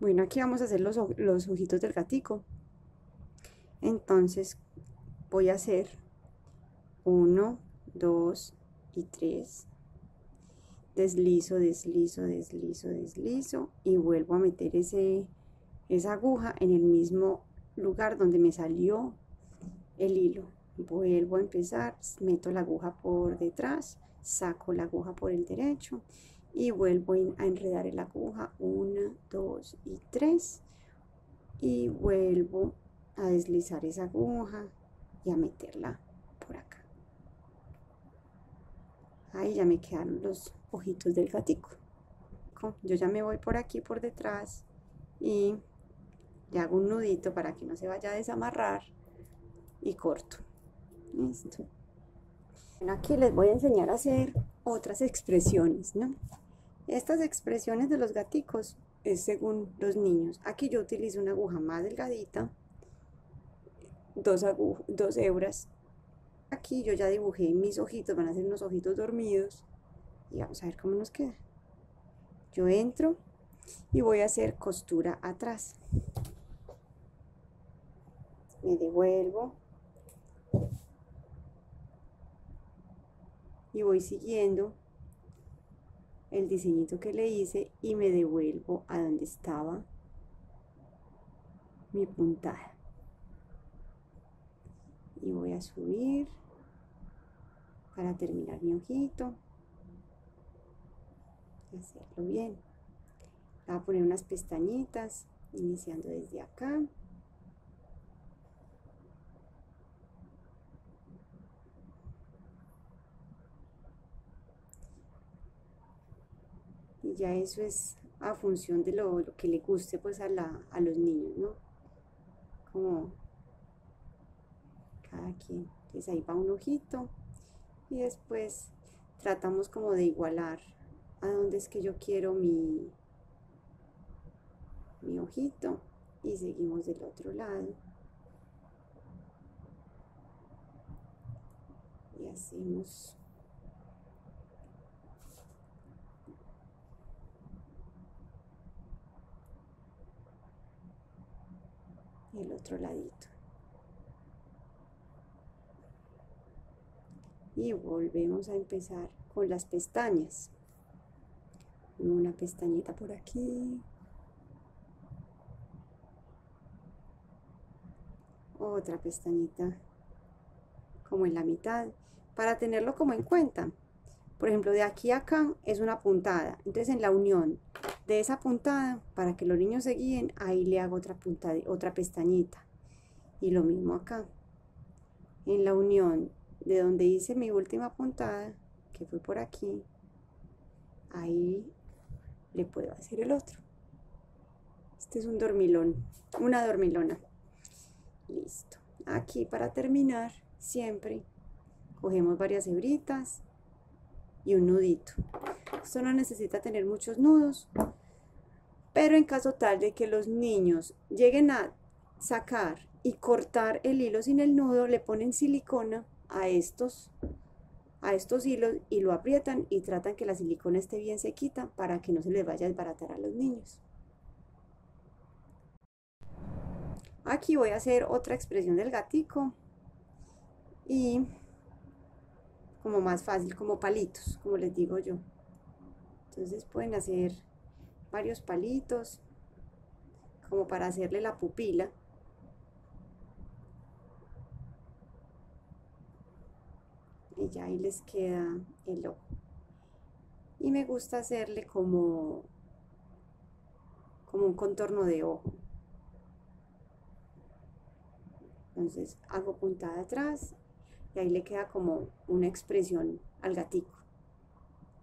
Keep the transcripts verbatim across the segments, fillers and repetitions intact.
Bueno, aquí vamos a hacer los, los ojitos del gatico. Entonces voy a hacer uno, dos y tres, deslizo, deslizo, deslizo, deslizo y vuelvo a meter ese, esa aguja en el mismo lugar donde me salió el hilo. Vuelvo a empezar, meto la aguja por detrás, saco la aguja por el derecho y vuelvo a enredar la aguja uno, dos y tres y vuelvo a deslizar esa aguja y a meterla por acá. Ahí ya me quedaron los ojitos del gatico. Yo ya me voy por aquí por detrás y le hago un nudito para que no se vaya a desamarrar y corto. Listo. Bueno, aquí les voy a enseñar a hacer otras expresiones, ¿no? Estas expresiones de los gaticos es según los niños. Aquí yo utilizo una aguja más delgadita, dos, dos hebras. Aquí yo ya dibujé mis ojitos, van a ser unos ojitos dormidos y vamos a ver cómo nos queda. Yo entro y voy a hacer costura atrás, me devuelvo y voy siguiendo el diseñito que le hice y me devuelvo a donde estaba mi puntada y voy a subir para terminar mi ojito, hacerlo bien. Voy a poner unas pestañitas iniciando desde acá y ya eso es a función de lo, lo que le guste pues a, la, a los niños, ¿no? Como cada quien. Entonces ahí va un ojito y después tratamos como de igualar a dónde es que yo quiero mi mi ojito y seguimos del otro lado y hacemos el otro ladito y volvemos a empezar con las pestañas, una pestañita por aquí, otra pestañita como en la mitad, para tenerlo como en cuenta. Por ejemplo, de aquí a acá es una puntada, entonces en la unión de esa puntada, para que los niños se guíen, ahí le hago otra puntada, otra pestañita, y lo mismo acá en la unión de donde hice mi última puntada, que fue por aquí, ahí le puedo hacer el otro. Este es un dormilón, una dormilona. Listo. Aquí para terminar siempre cogemos varias hebritas y un nudito. Esto no necesita tener muchos nudos, pero en caso tal de que los niños lleguen a sacar y cortar el hilo sin el nudo, le ponen silicona a estos a estos hilos y lo aprietan y tratan que la silicona esté bien sequita para que no se les vaya a desbaratar a los niños. Aquí voy a hacer otra expresión del gatico y como más fácil, como palitos, como les digo yo. Entonces pueden hacer varios palitos como para hacerle la pupila. Y ya ahí les queda el ojo. Y me gusta hacerle como, como un contorno de ojo. Entonces hago puntada atrás y ahí le queda como una expresión al gatico.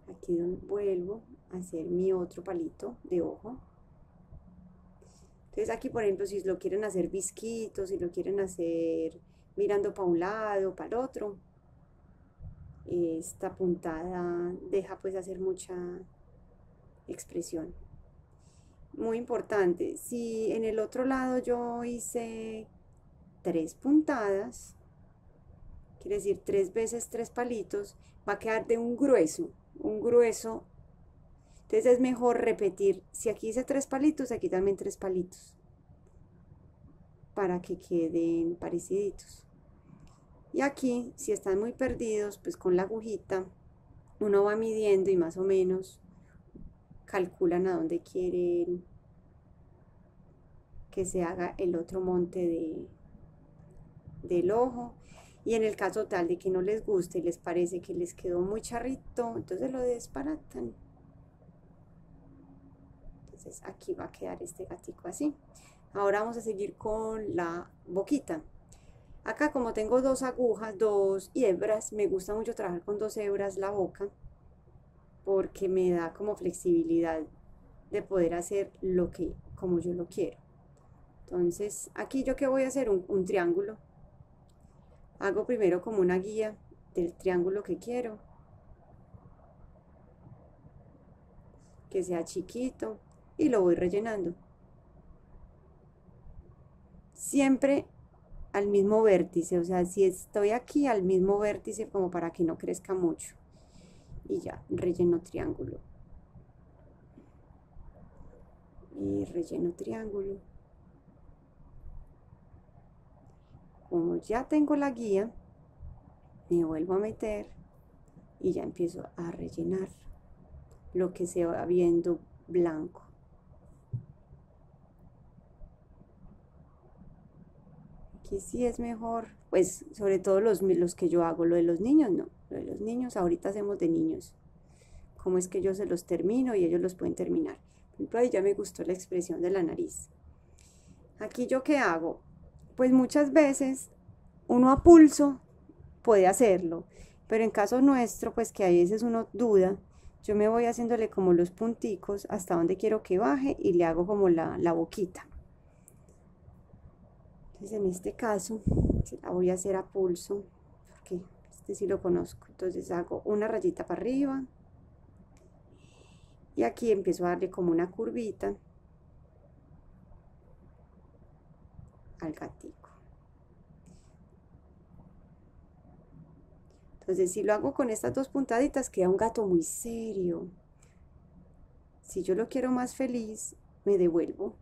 Aquí vuelvo a hacer mi otro palito de ojo. Entonces aquí, por ejemplo, si lo quieren hacer visquito, si lo quieren hacer mirando para un lado, para el otro, esta puntada deja pues hacer mucha expresión. Muy importante, si en el otro lado yo hice tres puntadas, quiere decir tres veces tres palitos, va a quedar de un grueso, un grueso Entonces es mejor repetir, si aquí hice tres palitos, aquí también tres palitos, para que queden pareciditos. Y aquí, si están muy perdidos, pues con la agujita uno va midiendo y más o menos calculan a dónde quieren que se haga el otro monte de, del ojo. Y en el caso tal de que no les guste y les parece que les quedó muy charrito, entonces lo desbaratan. Entonces aquí va a quedar este gatito así. Ahora vamos a seguir con la boquita. Acá, como tengo dos agujas, dos hebras, me gusta mucho trabajar con dos hebras la boca, porque me da como flexibilidad de poder hacer lo que, como yo lo quiero. Entonces aquí yo que voy a hacer un, un triángulo. Hago primero como una guía del triángulo que quiero, que sea chiquito, y lo voy rellenando. Siempre al mismo vértice, o sea, si estoy aquí al mismo vértice, como para que no crezca mucho. Y ya, relleno triángulo. Y relleno triángulo. Como ya tengo la guía, me vuelvo a meter y ya empiezo a rellenar lo que se va viendo blanco. Aquí sí es mejor, pues sobre todo los, los que yo hago, lo de los niños no, lo de los niños ahorita hacemos de niños. Cómo es que yo se los termino y ellos los pueden terminar. Por ejemplo, ahí ya me gustó la expresión de la nariz. Aquí yo qué hago. Pues muchas veces uno a pulso puede hacerlo, pero en caso nuestro, pues que a veces uno duda, yo me voy haciéndole como los punticos hasta donde quiero que baje y le hago como la, la boquita. Entonces en este caso la voy a hacer a pulso, porque este sí lo conozco. Entonces hago una rayita para arriba y aquí empiezo a darle como una curvita al gatico. Entonces si lo hago con estas dos puntaditas queda un gato muy serio. Si yo lo quiero más feliz, me devuelvo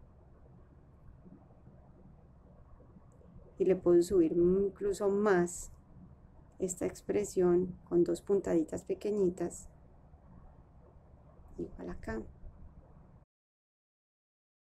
y le puedo subir incluso más esta expresión con dos puntaditas pequeñitas, igual acá.